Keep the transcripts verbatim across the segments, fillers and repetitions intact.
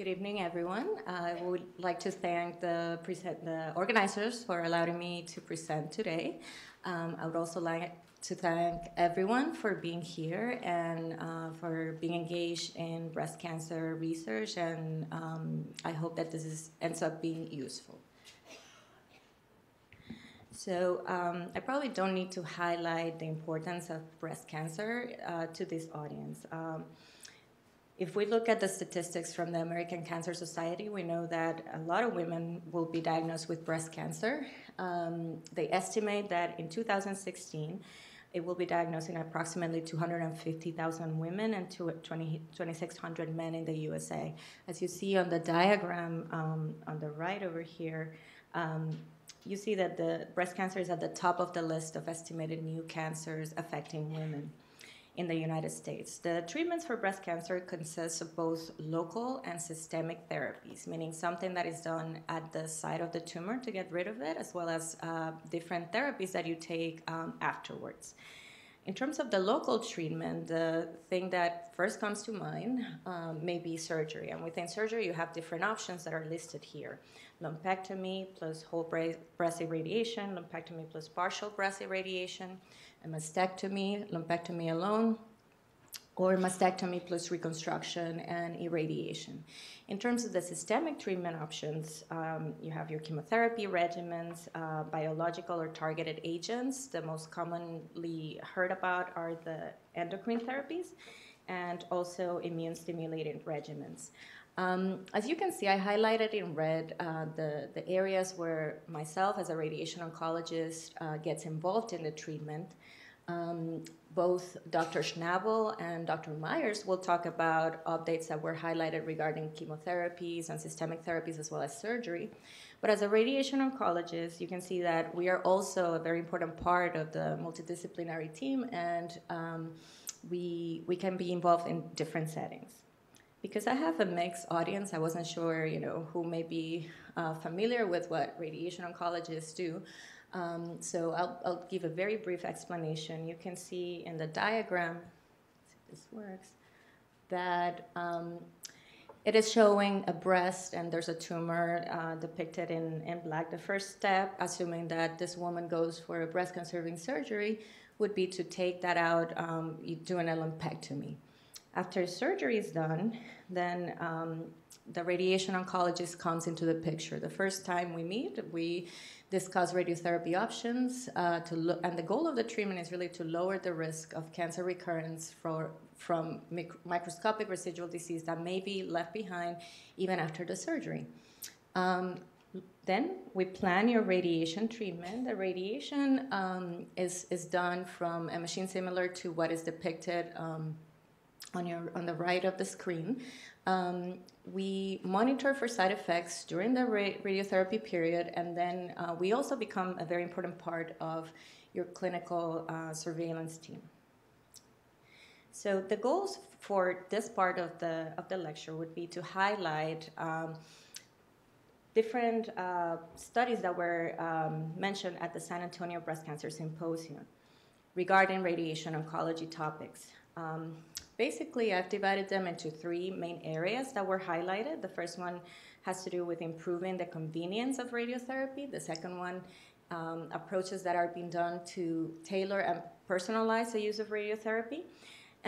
Good evening, everyone. I would like to thank the, present, the organizers for allowing me to present today. Um, I would also like to thank everyone for being here and uh, for being engaged in breast cancer research, and um, I hope that this is, ends up being useful. So um, I probably don't need to highlight the importance of breast cancer uh, to this audience. Um, If we look at the statistics from the American Cancer Society, we know that a lot of women will be diagnosed with breast cancer. Um, they estimate that in two thousand sixteen, it will be diagnosed in approximately two hundred fifty thousand women and twenty-six hundred men in the U S A. As you see on the diagram um, on the right over here, um, you see that the breast cancer is at the top of the list of estimated new cancers affecting women in the United States. The treatments for breast cancer consist of both local and systemic therapies, meaning something that is done at the site of the tumor to get rid of it, as well as uh, different therapies that you take um, afterwards. In terms of the local treatment, the thing that first comes to mind um, may be surgery. And within surgery, you have different options that are listed here. Lumpectomy plus whole breast irradiation, lumpectomy plus partial breast irradiation, a mastectomy, lumpectomy alone, or mastectomy plus reconstruction and irradiation. In terms of the systemic treatment options, um, you have your chemotherapy regimens, uh, biological or targeted agents. The most commonly heard about are the endocrine therapies and also immune-stimulating regimens. Um, as you can see, I highlighted in red uh, the, the areas where myself as a radiation oncologist uh, gets involved in the treatment. Um, both Doctor Schnabel and Doctor Myers will talk about updates that were highlighted regarding chemotherapies and systemic therapies as well as surgery. But as a radiation oncologist, you can see that we are also a very important part of the multidisciplinary team, and um, we, we can be involved in different settings. Because I have a mixed audience, I wasn't sure, you know, who may be uh, familiar with what radiation oncologists do. Um, so I'll, I'll give a very brief explanation. You can see in the diagram, let's see if this works, that um, it is showing a breast and there's a tumor uh, depicted in, in black. The first step, assuming that this woman goes for a breast conserving surgery, would be to take that out um, doing a lumpectomy. After surgery is done, then um, the radiation oncologist comes into the picture. The first time we meet, we discuss radiotherapy options, uh, to look, and the goal of the treatment is really to lower the risk of cancer recurrence for, from mic microscopic residual disease that may be left behind even after the surgery. Um, Then we plan your radiation treatment. The radiation um, is, is done from a machine similar to what is depicted um, on, your, on the right of the screen. Um, we monitor for side effects during the ra radiotherapy period, and then uh, we also become a very important part of your clinical uh, surveillance team. So the goals for this part of the, of the lecture would be to highlight um, different uh, studies that were um, mentioned at the San Antonio Breast Cancer Symposium regarding radiation oncology topics. Um, Basically, I've divided them into three main areas that were highlighted. The first one has to do with improving the convenience of radiotherapy. The second one, um, approaches that are being done to tailor and personalize the use of radiotherapy.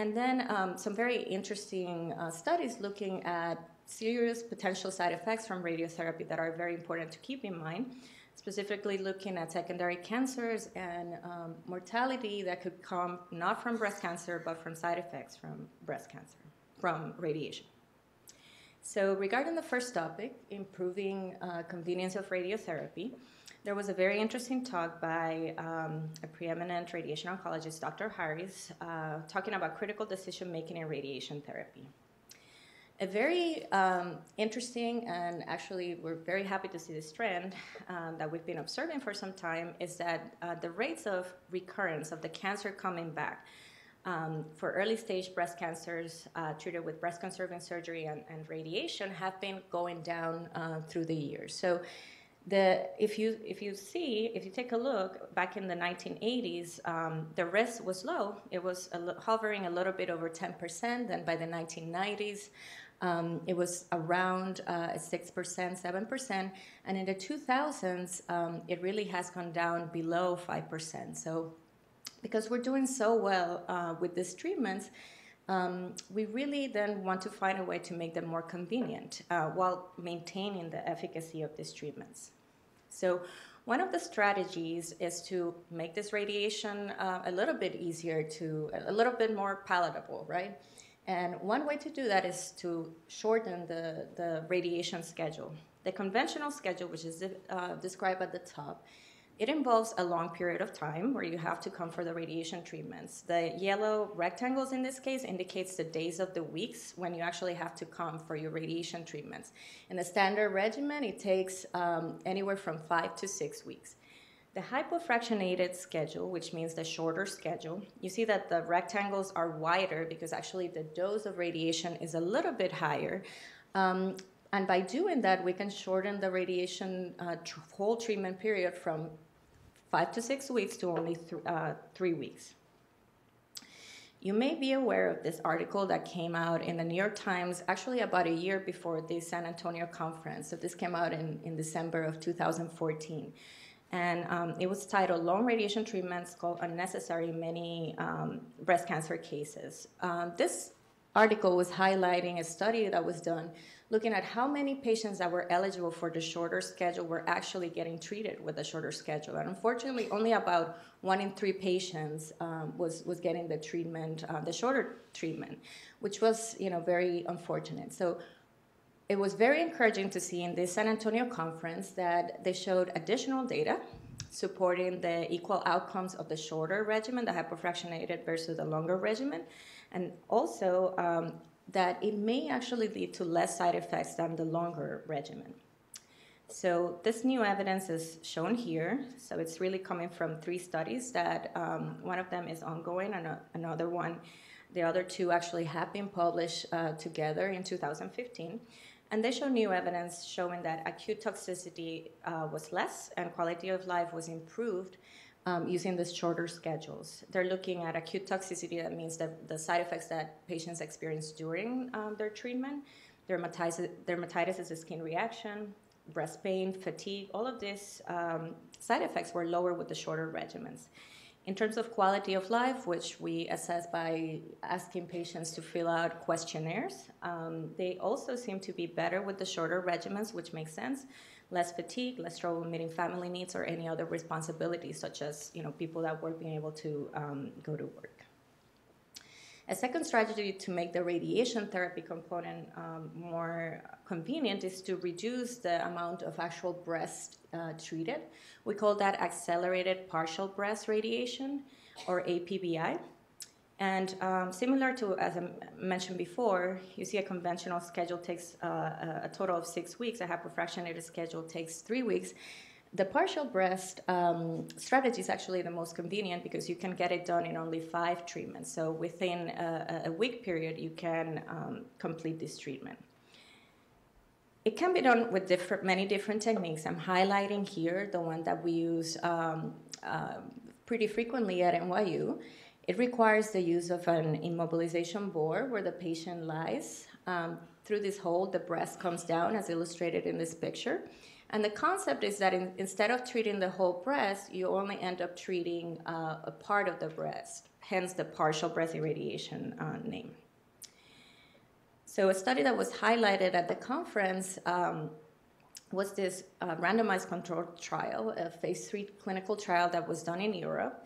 And then um, some very interesting uh, studies looking at serious potential side effects from radiotherapy that are very important to keep in mind, specifically looking at secondary cancers and um, mortality that could come not from breast cancer, but from side effects from breast cancer, from radiation. So regarding the first topic, improving uh, convenience of radiotherapy, there was a very interesting talk by um, a preeminent radiation oncologist, Doctor Harris, uh, talking about critical decision-making in radiation therapy. A very um, interesting, and actually we're very happy to see this trend um, that we've been observing for some time, is that uh, the rates of recurrence of the cancer coming back um, for early stage breast cancers uh, treated with breast conserving surgery and, and radiation have been going down uh, through the years. So the, if, you, if you see, if you take a look, back in the nineteen eighties, um, the risk was low. It was a, hovering a little bit over ten percent, and by the nineteen nineties, Um, it was around uh, six percent, seven percent. And in the two thousands, um, it really has gone down below five percent. So because we're doing so well uh, with these treatments, um, we really then want to find a way to make them more convenient uh, while maintaining the efficacy of these treatments. So one of the strategies is to make this radiation uh, a little bit easier to, a little bit more palatable, right? And one way to do that is to shorten the, the radiation schedule. The conventional schedule, which is uh, described at the top, it involves a long period of time where you have to come for the radiation treatments. The yellow rectangles in this case indicates the days of the weeks when you actually have to come for your radiation treatments. In the standard regimen, it takes um, anywhere from five to six weeks. The hypofractionated schedule, which means the shorter schedule, you see that the rectangles are wider because actually the dose of radiation is a little bit higher. Um, and by doing that, we can shorten the radiation uh, tr- whole treatment period from five to six weeks to only th- uh, three weeks. You may be aware of this article that came out in the New York Times actually about a year before the San Antonio conference. So this came out in, in December of two thousand fourteen. And um, it was titled, Long Radiation Treatments Called Unnecessary in Many um, Breast Cancer Cases. Um, this article was highlighting a study that was done looking at how many patients that were eligible for the shorter schedule were actually getting treated with the shorter schedule. And unfortunately, only about one in three patients um, was, was getting the treatment, uh, the shorter treatment, which was, you know, very unfortunate. So it was very encouraging to see in the San Antonio conference that they showed additional data supporting the equal outcomes of the shorter regimen, the hypofractionated versus the longer regimen, and also um, that it may actually lead to less side effects than the longer regimen. So this new evidence is shown here. So it's really coming from three studies that um, one of them is ongoing and another one, the other two actually have been published uh, together in two thousand fifteen. And they show new evidence showing that acute toxicity uh, was less and quality of life was improved um, using these shorter schedules. They're looking at acute toxicity, that means that the side effects that patients experience during um, their treatment, dermatitis, dermatitis is a skin reaction, breast pain, fatigue, all of these um, side effects were lower with the shorter regimens. In terms of quality of life, which we assess by asking patients to fill out questionnaires, um, they also seem to be better with the shorter regimens, which makes sense. Less fatigue, less trouble meeting family needs or any other responsibilities, such as, you know, people that were being able to um, go to work. A second strategy to make the radiation therapy component um, more convenient is to reduce the amount of actual breast uh, treated. We call that accelerated partial breast radiation, or A P B R. And um, similar to, as I mentioned before, you see a conventional schedule takes uh, a total of six weeks. A hypofractionated schedule takes three weeks. The partial breast um, strategy is actually the most convenient because you can get it done in only five treatments. So within a, a week period, you can um, complete this treatment. It can be done with different, many different techniques. I'm highlighting here the one that we use um, uh, pretty frequently at N Y U. It requires the use of an immobilization bore where the patient lies. Um, through this hole, the breast comes down, as illustrated in this picture. And the concept is that in, instead of treating the whole breast, you only end up treating uh, a part of the breast, hence the partial breast irradiation uh, name. So a study that was highlighted at the conference um, was this uh, randomized controlled trial, a phase three clinical trial that was done in Europe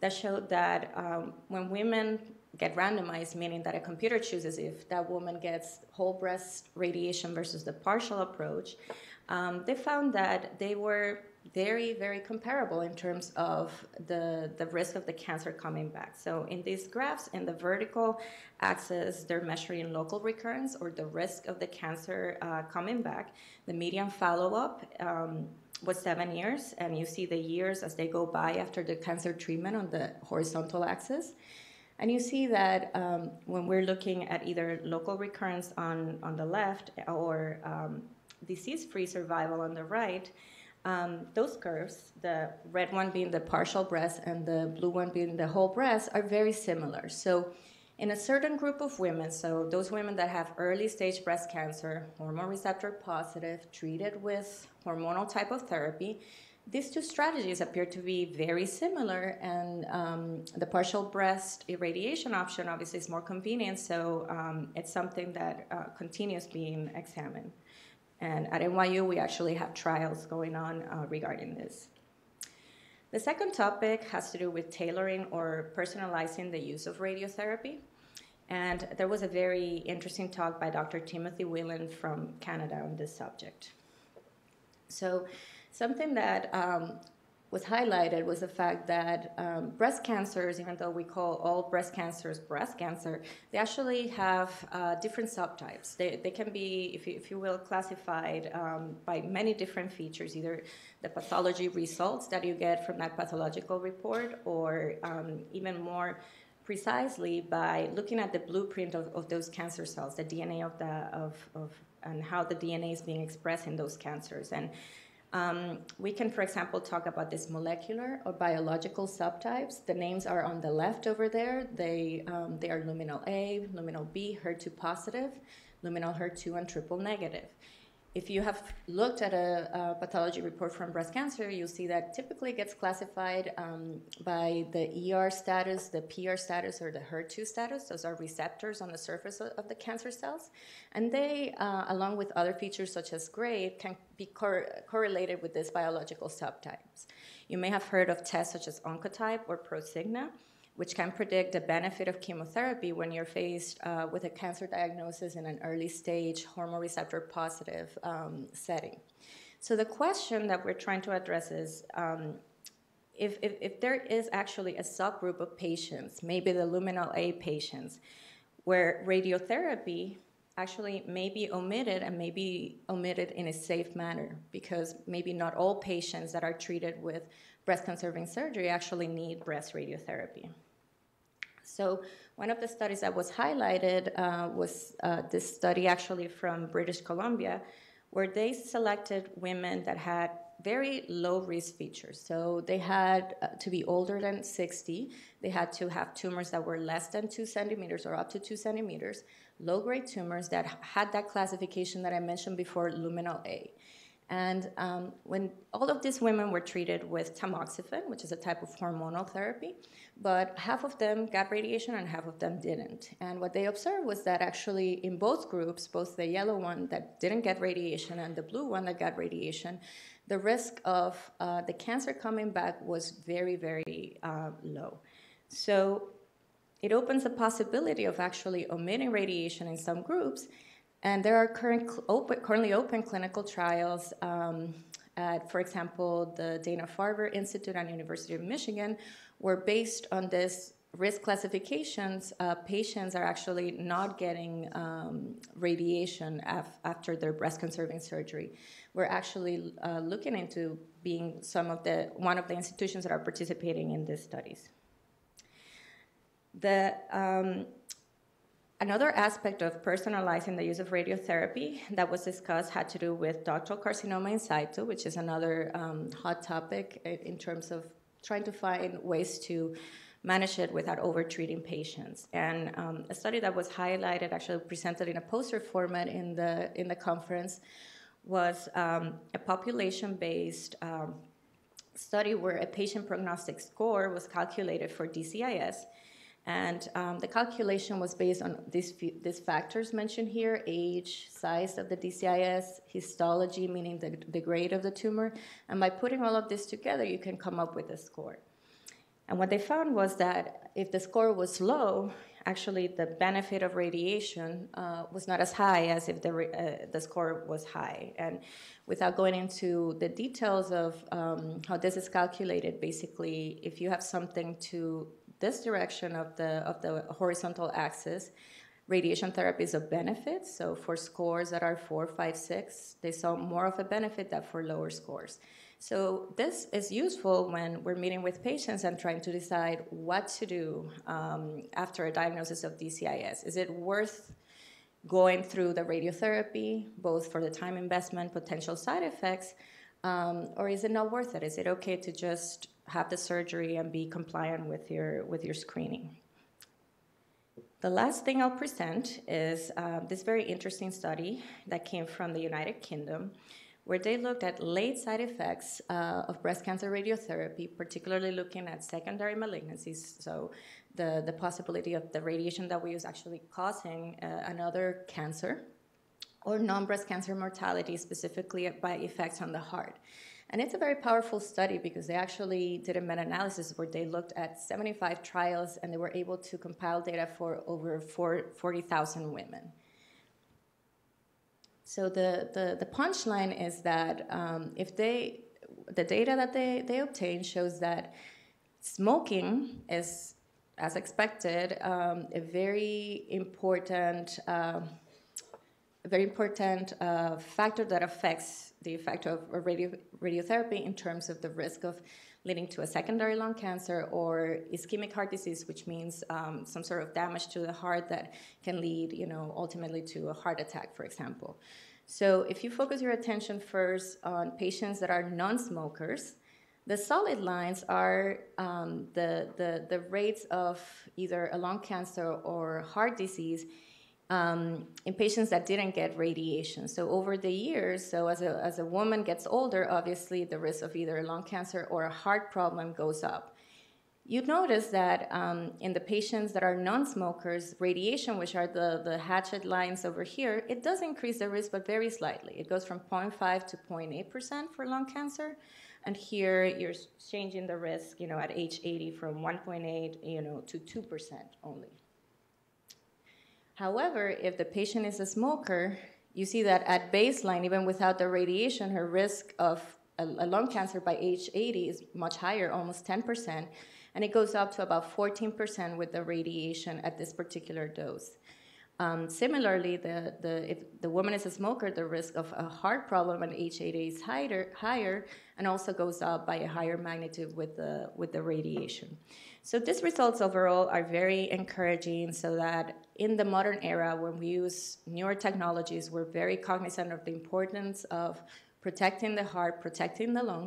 that showed that um, when women get randomized, meaning that a computer chooses if that woman gets whole breast radiation versus the partial approach, Um, they found that they were very, very comparable in terms of the, the risk of the cancer coming back. So in these graphs, in the vertical axis, they're measuring local recurrence or the risk of the cancer uh, coming back. The median follow-up um, was seven years, and you see the years as they go by after the cancer treatment on the horizontal axis. And you see that um, when we're looking at either local recurrence on, on the left or um, disease-free survival on the right, um, those curves, the red one being the partial breast and the blue one being the whole breast, are very similar. So In a certain group of women, so those women that have early stage breast cancer, hormone receptor positive, treated with hormonal type of therapy, these two strategies appear to be very similar, and um, the partial breast irradiation option obviously is more convenient, so um, it's something that uh, continues being examined. And at N Y U, we actually have trials going on uh, regarding this. The second topic has to do with tailoring or personalizing the use of radiotherapy. And there was a very interesting talk by Doctor Timothy Whelan from Canada on this subject. So something that um, was highlighted was the fact that um, breast cancers, even though we call all breast cancers breast cancer, they actually have uh, different subtypes. They, they can be, if you, if you will, classified um, by many different features, either the pathology results that you get from that pathological report, or um, even more precisely by looking at the blueprint of, of those cancer cells, the D N A of the, of, of, and how the D N A is being expressed in those cancers. And Um, we can, for example, talk about these molecular or biological subtypes. The names are on the left over there. They, um, they are luminal A, luminal B, H E R two positive, luminal H E R two, and triple negative. If you have looked at a, a pathology report from breast cancer, you'll see that typically gets classified um, by the E R status, the P R status, or the H E R two status. Those are receptors on the surface of the cancer cells. And they, uh, along with other features such as grade, can be cor correlated with these biological subtypes. You may have heard of tests such as Oncotype or Prosigna, which can predict the benefit of chemotherapy when you're faced uh, with a cancer diagnosis in an early stage hormone receptor positive um, setting. So the question that we're trying to address is um, if, if, if there is actually a subgroup of patients, maybe the luminal A patients, where radiotherapy actually may be omitted and may be omitted in a safe manner, because maybe not all patients that are treated with breast-conserving surgery actually need breast radiotherapy. So one of the studies that was highlighted uh, was uh, this study actually from British Columbia, where they selected women that had very low-risk features. So they had uh, to be older than sixty. They had to have tumors that were less than two centimeters or up to two centimeters, low-grade tumors that had that classification that I mentioned before, luminal A. And um, when all of these women were treated with tamoxifen, which is a type of hormonal therapy, but half of them got radiation and half of them didn't. And what they observed was that actually in both groups, both the yellow one that didn't get radiation and the blue one that got radiation, the risk of uh, the cancer coming back was very, very uh, low. So it opens the possibility of actually omitting radiation in some groups. And there are current, open, currently open clinical trials um, at, for example, the Dana-Farber Institute and University of Michigan, where based on this risk classifications, uh, patients are actually not getting um, radiation af after their breast-conserving surgery. We're actually uh, looking into being some of the, one of the institutions that are participating in these studies. The... Um, Another aspect of personalizing the use of radiotherapy that was discussed had to do with ductal carcinoma in situ, which is another um, hot topic in terms of trying to find ways to manage it without overtreating patients. And um, a study that was highlighted, actually presented in a poster format in the, in the conference, was um, a population-based um, study where a patient prognostic score was calculated for D C I S. And um, the calculation was based on these, these factors mentioned here: age, size of the D C I S, histology, meaning the, the grade of the tumor. And by putting all of this together, you can come up with a score. And what they found was that if the score was low, actually the benefit of radiation uh, was not as high as if the, uh, the score was high. And without going into the details of um, how this is calculated, basically, if you have something to this direction of the, of the horizontal axis, radiation therapy is of benefit. So for scores that are four, five, six, they saw more of a benefit than for lower scores. So this is useful when we're meeting with patients and trying to decide what to do um, after a diagnosis of D C I S. Is it worth going through the radiotherapy, both for the time investment, potential side effects, um, or is it not worth it? Is it okay to just have the surgery and be compliant with your, with your screening? The last thing I'll present is uh, this very interesting study that came from the United Kingdom, where they looked at late side effects uh, of breast cancer radiotherapy, particularly looking at secondary malignancies, so the, the possibility of the radiation that we use actually causing uh, another cancer, or non-breast cancer mortality, specifically by effects on the heart. And it's a very powerful study because they actually did a meta-analysis where they looked at seventy-five trials and they were able to compile data for over forty thousand women. So the, the, the punchline is that um, if they, the data that they, they obtained shows that smoking is, as expected, um, a very important, uh, a very important uh, factor that affects the effect of radio, radiotherapy in terms of the risk of leading to a secondary lung cancer or ischemic heart disease, which means um, some sort of damage to the heart that can lead, you know, ultimately to a heart attack, for example. So if you focus your attention first on patients that are non-smokers, the solid lines are um, the, the, the rates of either a lung cancer or heart disease Um, in patients that didn't get radiation. So over the years, so as a, as a woman gets older, obviously the risk of either lung cancer or a heart problem goes up. You'd notice that um, in the patients that are non-smokers, radiation, which are the, the hatched lines over here, it does increase the risk, but very slightly. It goes from zero point five to zero point eight percent for lung cancer. And here you're changing the risk, you know, at age eighty from one point eight, you know, to two percent only. However, if the patient is a smoker, you see that at baseline, even without the radiation, her risk of a, a lung cancer by age eighty is much higher, almost ten percent, and it goes up to about fourteen percent with the radiation at this particular dose. Um, similarly, the, the, if the woman is a smoker, the risk of a heart problem at age eighty is higher, higher and also goes up by a higher magnitude with the, with the radiation. So these results overall are very encouraging, so that in the modern era, when we use newer technologies, we're very cognizant of the importance of protecting the heart, protecting the lung.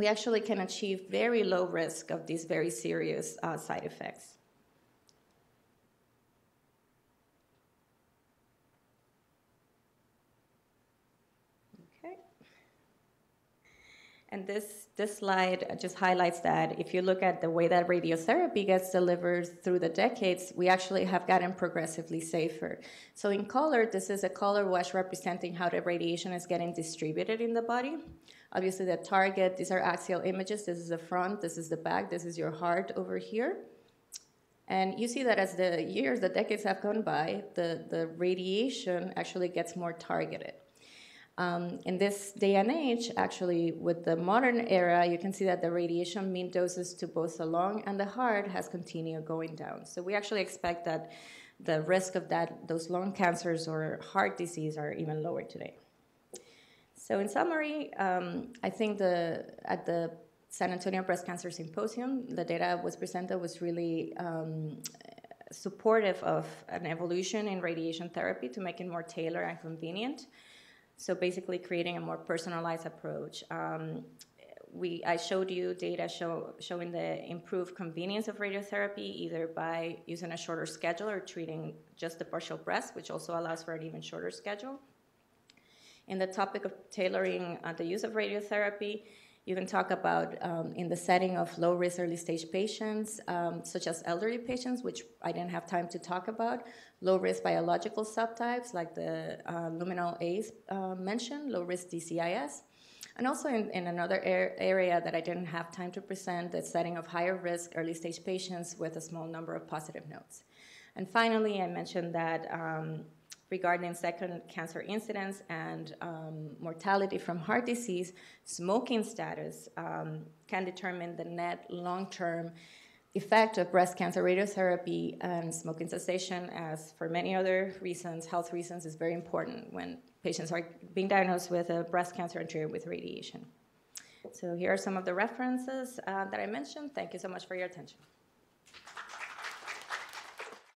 We actually can achieve very low risk of these very serious uh, side effects. And this, this slide just highlights that if you look at the way that radiotherapy gets delivered through the decades, we actually have gotten progressively safer. So in color, this is a color wash representing how the radiation is getting distributed in the body. Obviously the target, these are axial images, this is the front, this is the back, this is your heart over here. And you see that as the years, the decades have gone by, the, the radiation actually gets more targeted. Um, in this day and age, actually, with the modern era, you can see that the radiation mean doses to both the lung and the heart has continued going down. So we actually expect that the risk of that, those lung cancers or heart disease are even lower today. So in summary, um, I think the, at the San Antonio Breast Cancer Symposium, the data was presented was really um, supportive of an evolution in radiation therapy to make it more tailored and convenient. So basically creating a more personalized approach. Um, we, I showed you data show, showing the improved convenience of radiotherapy, either by using a shorter schedule or treating just the partial breast, which also allows for an even shorter schedule. In the topic of tailoring uh, the use of radiotherapy, you can talk about um, in the setting of low-risk early-stage patients, um, such as elderly patients, which I didn't have time to talk about, low-risk biological subtypes like the uh, luminal A uh, mentioned, low-risk D C I S, and also in, in another er area that I didn't have time to present, the setting of higher-risk early-stage patients with a small number of positive nodes. And finally, I mentioned that um, regarding second cancer incidence and um, mortality from heart disease, smoking status um, can determine the net long-term effect of breast cancer radiotherapy, and smoking cessation, as for many other reasons, health reasons, is very important when patients are being diagnosed with a breast cancer and treated with radiation. So here are some of the references uh, that I mentioned. Thank you so much for your attention.